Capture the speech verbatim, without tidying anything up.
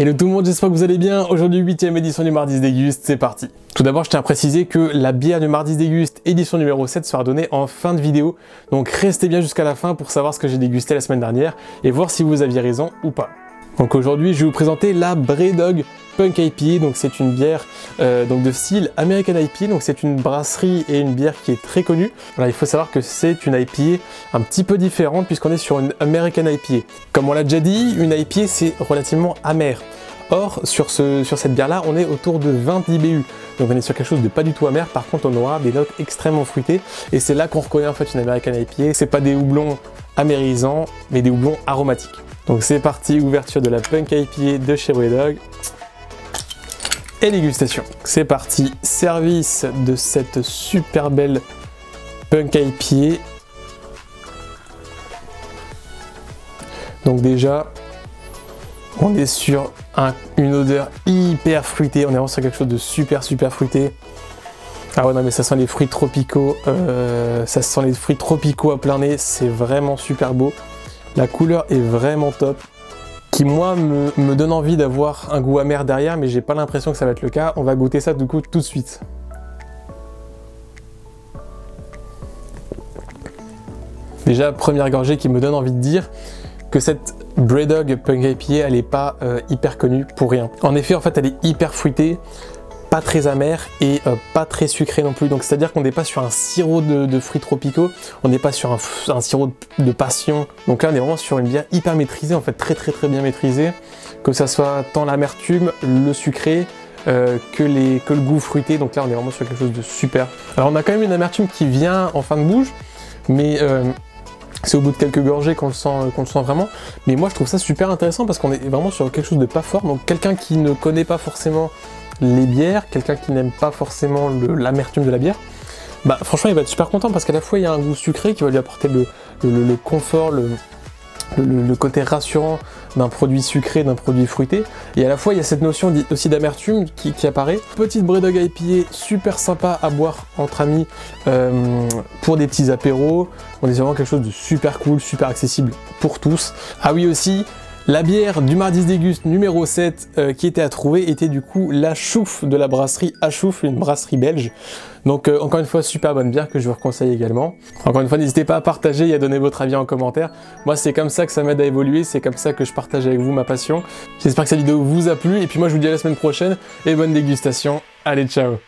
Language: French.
Hello tout le monde, j'espère que vous allez bien. Aujourd'hui, huitième édition du Mardi's Déguste, c'est parti. Tout d'abord, je tiens à préciser que la bière du Mardi's Déguste, édition numéro sept, sera donnée en fin de vidéo. Donc restez bien jusqu'à la fin pour savoir ce que j'ai dégusté la semaine dernière et voir si vous aviez raison ou pas. Donc aujourd'hui, je vais vous présenter la BrewDog Punk I P A. Donc c'est une bière euh, donc de style American I P A. Donc c'est une brasserie et une bière qui est très connue. Voilà, il faut savoir que c'est une I P A un petit peu différente puisqu'on est sur une American I P A. Comme on l'a déjà dit, une I P A c'est relativement amer. Or, sur, ce, sur cette bière-là, on est autour de vingt I B U. Donc on est sur quelque chose de pas du tout amer. Par contre, on aura des notes extrêmement fruitées. Et c'est là qu'on reconnaît en fait une American I P A. C'est pas des houblons amérisants, mais des houblons aromatiques. Donc c'est parti, ouverture de la Punk I P A de chez BrewDog et dégustation. C'est parti, service de cette super belle Punk I P A. Donc déjà, on est sur un, une odeur hyper fruitée. On est vraiment sur quelque chose de super super fruité. Ah ouais, non mais ça sent les fruits tropicaux. Euh, ça sent les fruits tropicaux à plein nez. C'est vraiment super beau. La couleur est vraiment top, qui moi me, me donne envie d'avoir un goût amer derrière, mais j'ai pas l'impression que ça va être le cas. On va goûter ça du coup tout de suite. Déjà, première gorgée qui me donne envie de dire que cette BrewDog Punk I P A, elle est pas euh, hyper connue pour rien. En effet, en fait, elle est hyper fruitée, pas très amère et euh, pas très sucré non plus. Donc c'est à dire qu'on n'est pas sur un sirop de, de fruits tropicaux, on n'est pas sur un, un sirop de, de passion. Donc là on est vraiment sur une bière hyper maîtrisée, en fait très très très bien maîtrisée, que ça soit tant l'amertume, le sucré euh, que, les, que le goût fruité. Donc là on est vraiment sur quelque chose de super. Alors on a quand même une amertume qui vient en fin de bouche, mais euh, c'est au bout de quelques gorgées qu'on le sent, qu'on le sent vraiment. Mais moi je trouve ça super intéressant parce qu'on est vraiment sur quelque chose de pas fort. Donc quelqu'un qui ne connaît pas forcément les bières, quelqu'un qui n'aime pas forcément l'amertume de la bière, bah franchement il va être super content parce qu'à la fois il y a un goût sucré qui va lui apporter le, le, le confort, le, le, le côté rassurant d'un produit sucré, d'un produit fruité, et à la fois il y a cette notion aussi d'amertume qui, qui apparaît. Petite BrewDog I P A super sympa à boire entre amis euh, pour des petits apéros. On est vraiment quelque chose de super cool, super accessible pour tous. Ah oui aussi, la bière du Mardi's Déguste numéro sept euh, qui était à trouver était du coup la Chouffe de la brasserie Achouffe, une brasserie belge. Donc euh, encore une fois, super bonne bière que je vous conseille également. Encore une fois, n'hésitez pas à partager et à donner votre avis en commentaire. Moi, c'est comme ça que ça m'aide à évoluer, c'est comme ça que je partage avec vous ma passion. J'espère que cette vidéo vous a plu et puis moi, je vous dis à la semaine prochaine et bonne dégustation. Allez, ciao!